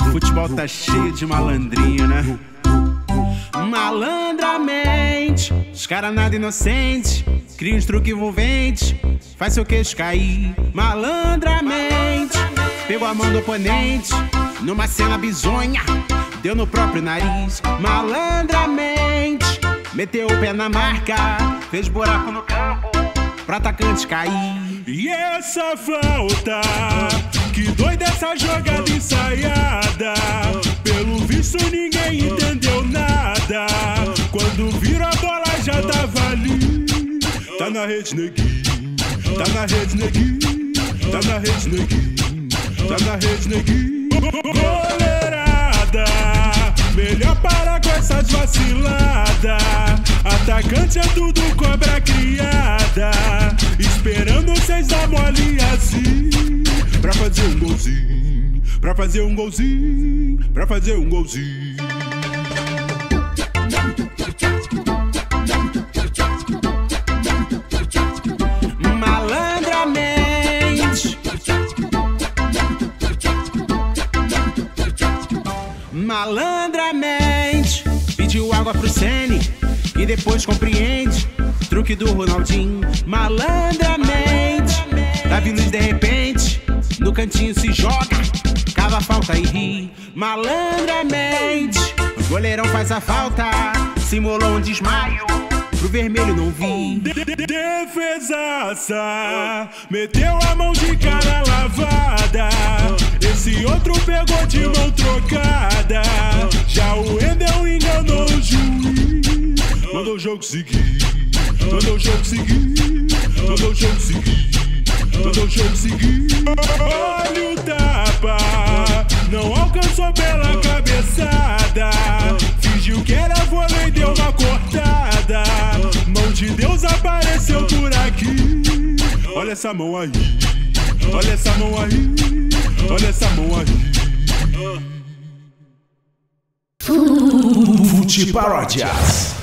O futebol tá cheio de malandrinho, né? Malandramente, os caras nada inocentes, cria uns truques envolventes, faz seu queixo cair. Malandramente, pegou a mão do oponente, numa cena bizonha, deu no próprio nariz. Malandramente, meteu o pé na marca, fez buraco no campo, pra atacante cair. E essa falta, que doida essa jogada ensaiada, pelo visto ninguém entendeu nada. Quando vira a bola já tava ali. Tá na rede, neguinho, tá na rede, neguinho, tá na rede, neguinho, tá na rede, neguinho. Goleirada, melhor para com essas vaciladas. Atacante é tudo cobra criada, esperando vocês dar mole assim. Pra fazer um golzinho, pra fazer um golzinho, pra fazer um golzinho. Malandramente, malandramente, pediu água pro Ceni e depois compreende truque do Ronaldinho. Malandramente, tá vindo de repente, no cantinho se joga, cava a falta e ri. Malandramente, o goleirão faz a falta, simulou um desmaio, pro vermelho não vi. Defesaça, meteu a mão de cara lavada, esse outro pegou de mão trocada, já o Wendel enganou o juiz. Mandou o jogo seguir, mandou o jogo seguir, mandou o jogo seguir, mandou o jogo seguir. Olha o tapa, não alcançou pela cabeçada, fingiu que era vôlei e deu uma cortada. Mão de Deus apareceu por aqui. Olha essa mão aí, olha essa mão aí, olha essa mão aí. FutParódias.